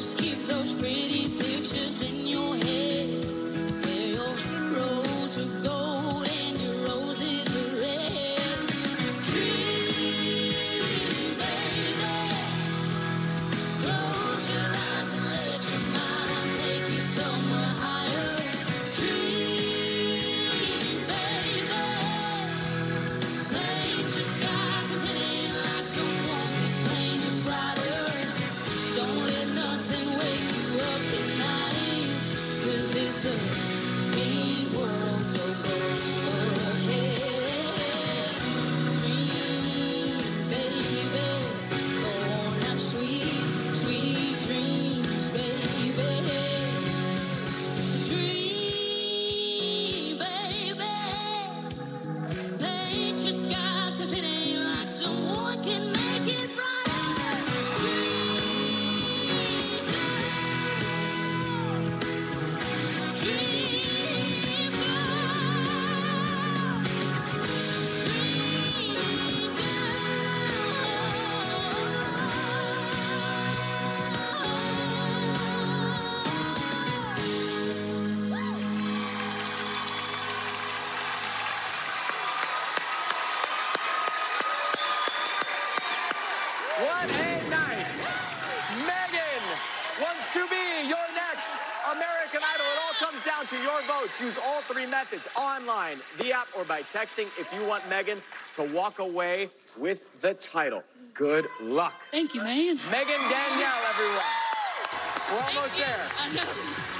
Just keep those pretty pictures in your head, where your rose of gold and your roses are red. Dream, baby, close your eyes and let your mind take you somewhere higher. Dream, baby, paint your sky, 'cause it ain't like someone can paint it brighter. Don't let nothing wake you up at night, 'cause it's a mean world, so go ahead. Dream, baby, go on, have sweet, sweet dreams, baby. Dream, baby, paint your skies, 'cause it ain't like someone can make it brighter. Dream girl, dream girl. What a night. Megan wants to be your next American Idol. It all comes down to your votes. Use all three methods, online, the app, or by texting if you want Megan to walk away with the title. Good luck. Thank you, man. Megan Danielle, everyone. We're almost there. I know.